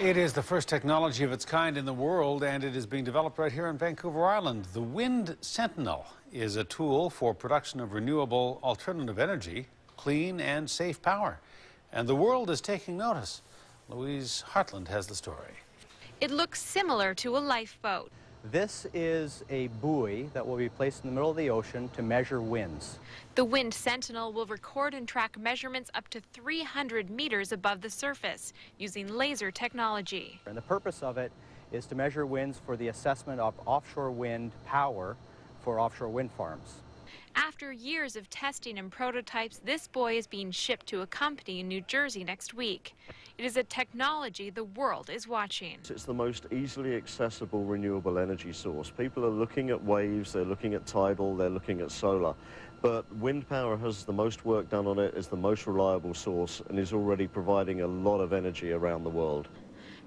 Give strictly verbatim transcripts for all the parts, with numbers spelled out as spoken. It is the first technology of its kind in the world, and it is being developed right here in Vancouver Island. The Wind Sentinel is a tool for production of renewable alternative energy, clean and safe power. And the world is taking notice. Louise Hartland has the story. It looks similar to a lifeboat. This is a buoy that will be placed in the middle of the ocean to measure winds. The Wind Sentinel will record and track measurements up to three hundred meters above the surface using laser technology. And the purpose of it is to measure winds for the assessment of offshore wind power for offshore wind farms. After years of testing and prototypes, this buoy is being shipped to a company in New Jersey next week. It is a technology the world is watching. It's the most easily accessible renewable energy source. People are looking at waves, they're looking at tidal, they're looking at solar. But wind power has the most work done on it, is the most reliable source, and is already providing a lot of energy around the world.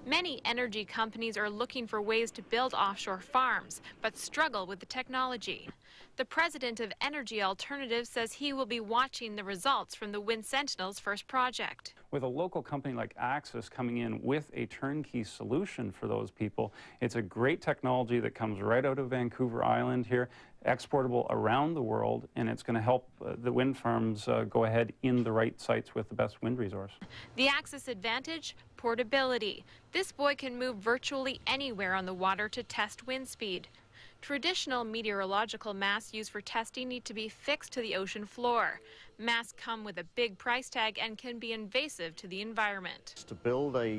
Many energy companies are looking for ways to build offshore farms, but struggle with the technology. The president of Energy Alternatives says he will be watching the results from the Wind Sentinel's first project. With a local company like AXYS coming in with a turnkey solution for those people, it's a great technology that comes right out of Vancouver Island here, exportable around the world, and it's going to help uh, the wind farms uh, go ahead in the right sites with the best wind resource. The AXYS advantage? Portability. This buoy can move virtually anywhere on the water to test wind speed. Traditional meteorological masts used for testing need to be fixed to the ocean floor. Masts come with a big price tag and can be invasive to the environment. To build a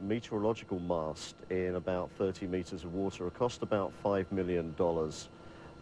meteorological mast in about thirty meters of water will cost about five million dollars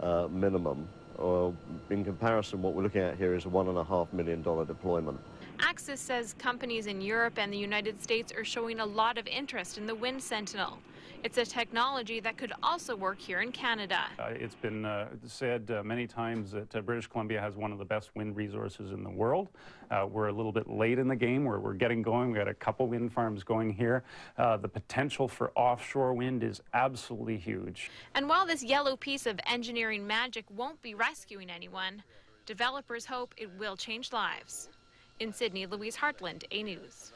uh, minimum. Or in comparison, what we're looking at here is a one point five million dollars deployment. AXYS says companies in Europe and the United States are showing a lot of interest in the Wind Sentinel. It's a technology that could also work here in Canada. Uh, it's been uh, said uh, many times that uh, British Columbia has one of the best wind resources in the world. Uh, we're a little bit late in the game. We're, we're getting going. We've got a couple wind farms going here. Uh, the potential for offshore wind is absolutely huge. And while this yellow piece of engineering magic won't be rescuing anyone, developers hope it will change lives. In Sydney, Louise Hartland, A News.